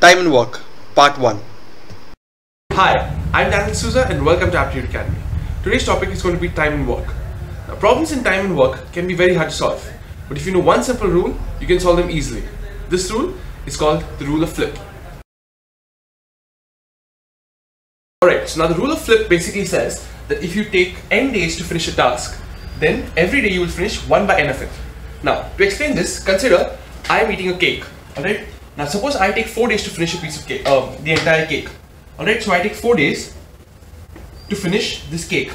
Time and Work, Part 1. Hi, I'm Daniel Souza and welcome to Aptitude Academy. Today's topic is going to be time and work. Now, problems in time and work can be very hard to solve, but if you know one simple rule, you can solve them easily. This rule is called the rule of flip. Alright, so now the rule of flip basically says that if you take n days to finish a task, then every day you will finish 1 by n of it. Now, to explain this, consider I am eating a cake, alright? Now suppose I take 4 days to finish a piece of cake, the entire cake. Alright, so I take 4 days to finish this cake.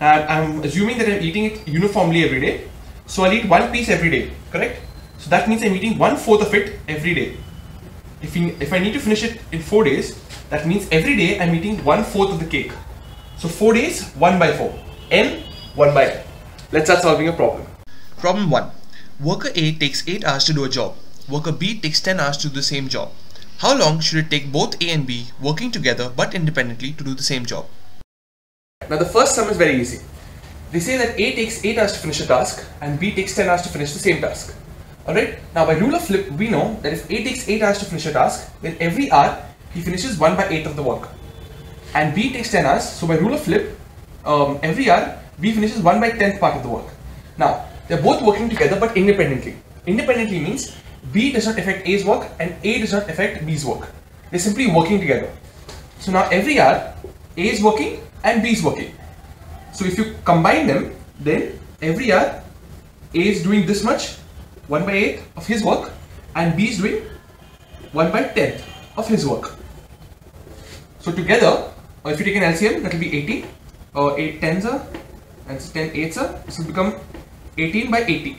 And I'm assuming that I'm eating it uniformly every day. So I'll eat one piece every day, correct? So that means I'm eating 1/4 of it every day. If I need to finish it in 4 days, that means every day I'm eating 1/4 of the cake. So 4 days, 1 by 4. N, 1 by n. Let's start solving a problem. Problem 1. Worker A takes 8 hours to do a job. Worker B takes 10 hours to do the same job. How long should it take both A and B working together but independently to do the same job? Now the first sum is very easy. They say that A takes 8 hours to finish a task and B takes 10 hours to finish the same task. Alright, now by rule of flip we know that if A takes 8 hours to finish a task, then every hour he finishes 1 by 8 of the work. And B takes 10 hours, so by rule of flip, every hour B finishes 1 by 10th part of the work. Now, they're both working together but independently. Independently means B does not affect A's work and A does not affect B's work. They're simply working together. So now every hour, A is working and B is working. So if you combine them, then every hour, A is doing this much, 1 by 8 of his work, and B is doing 1 by 10th of his work. So together, if you take an LCM, that will be 18, 8 tens are, and 10 eights are, this will become 18 by 80,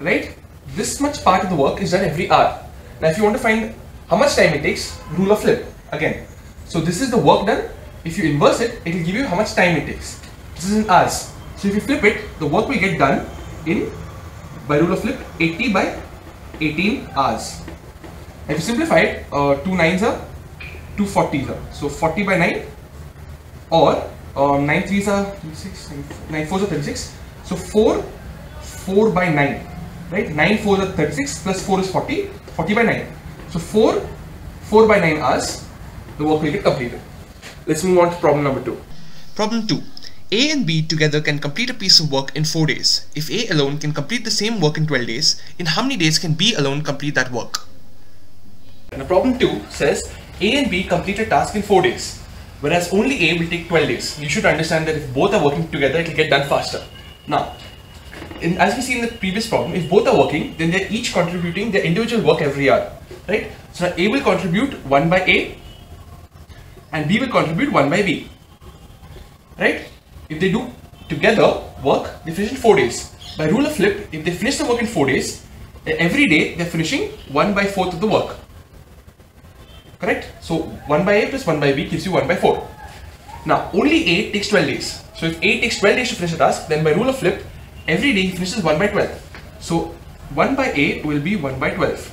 right? This much part of the work is done every hour. Now if you want to find how much time it takes, rule of flip again. So this is the work done. If you inverse it, it will give you how much time it takes. This is in hours. So if you flip it, the work will get done in, by rule of flip, 80 by 18 hours. If you simplify it, 2 9s are 2 40s are. So 40 by 9 or 9 3s are 36, 9 4s are 36. So 4 by 9. Right, 9 4 is 36 plus 4 is 40, 40 by 9. So 4 by 9 hours, the work will get completed. Let's move on to problem number 2. Problem 2. A and B together can complete a piece of work in 4 days. If A alone can complete the same work in 12 days, in how many days can B alone complete that work? Now problem 2 says A and B complete a task in 4 days, whereas only A will take 12 days. You should understand that if both are working together, it will get done faster. Now, as we see in the previous problem, if both are working, then they're each contributing their individual work every hour, right? So now A will contribute 1 by A and B will contribute 1 by B, right? If they do together work, they finish in 4 days. By rule of flip, if they finish the work in 4 days, every day they're finishing 1 by 4th of the work, correct? So 1 by A plus 1 by B gives you 1 by 4. Now only A takes 12 days. So if A takes 12 days to finish a task, then by rule of flip, every day he finishes 1 by 12. So 1 by A will be 1 by 12.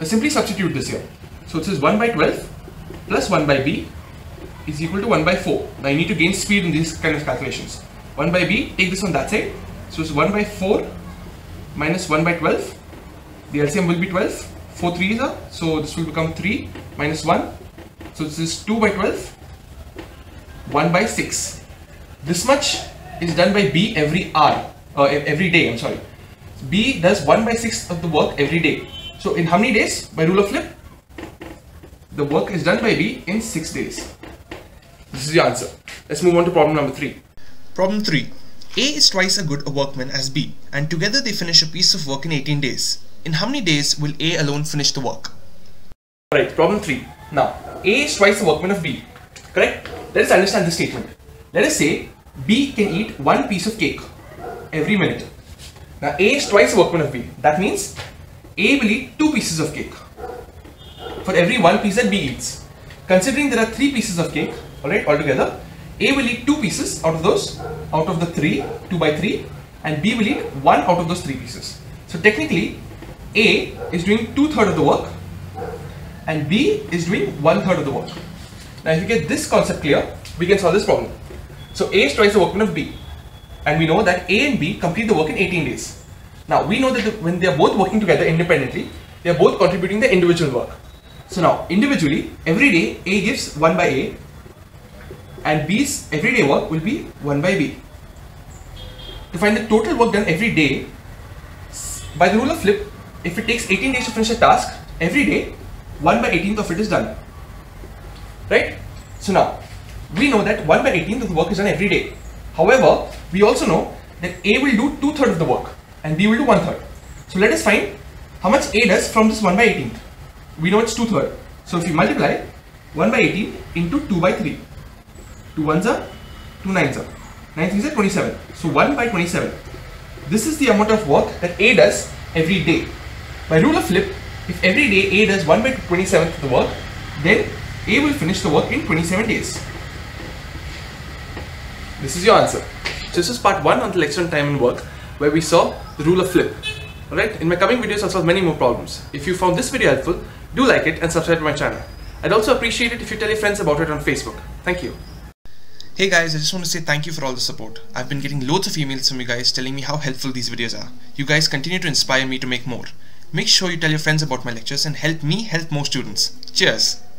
I simply substitute this here. So it says 1 by 12 plus 1 by B is equal to 1 by 4. Now you need to gain speed in these kind of calculations. 1 by B, take this on that side. So it's 1 by 4 minus 1 by 12. The LCM will be 12. 4 3s are, so this will become 3 minus 1. So this is 2 by 12, 1 by 6. This much is done by B every hour, every day, I'm sorry. B does 1 by 6 of the work every day. So in how many days, by rule of flip, the work is done by B in 6 days. This is the answer. Let's move on to problem number 3. Problem 3. A is twice as good a workman as B, and together they finish a piece of work in 18 days. In how many days will A alone finish the work? Alright, problem 3. Now, A is twice the workman of B, correct? Let us understand this statement. Let us say B can eat one piece of cake every minute. Now A is twice the workman of B. That means A will eat 2 pieces of cake for every 1 piece that B eats. Considering there are 3 pieces of cake, alright, altogether, A will eat 2 pieces out of those, out of the 3, 2 by 3, and B will eat 1 out of those 3 pieces. So technically, A is doing 2/3 of the work and B is doing 1/3 of the work. Now if you get this concept clear, we can solve this problem. So A is twice the workman of B, and we know that A and B complete the work in 18 days. Now we know that when they are both working together independently, They are both contributing the individual work. So now individually, every day A gives 1 by A and B's everyday work will be 1 by B. To find the total work done every day, by the rule of flip, if it takes 18 days to finish a task, every day 1 by 18th of it is done. Right? So now we know that 1 by 18th of the work is done every day. However, we also know that A will do 2/3 of the work and B will do 1/3. So let us find how much A does from this 1 by 18th. We know it's 2/3. So if you multiply 1 by 18 into 2 by 3. 2 ones are 2 nines are. 9 things are 27. So 1 by 27. This is the amount of work that A does every day. By rule of flip, if every day A does 1 by 27th of the work, then A will finish the work in 27 days. This is your answer. So this is part 1 on the lecture on time and work, where we saw the rule of flip. Alright, in my coming videos I'll solve many more problems. If you found this video helpful, do like it and subscribe to my channel. I'd also appreciate it if you tell your friends about it on Facebook. Thank you. Hey guys, I just want to say thank you for all the support. I've been getting loads of emails from you guys telling me how helpful these videos are. You guys continue to inspire me to make more. Make sure you tell your friends about my lectures and help me help more students. Cheers!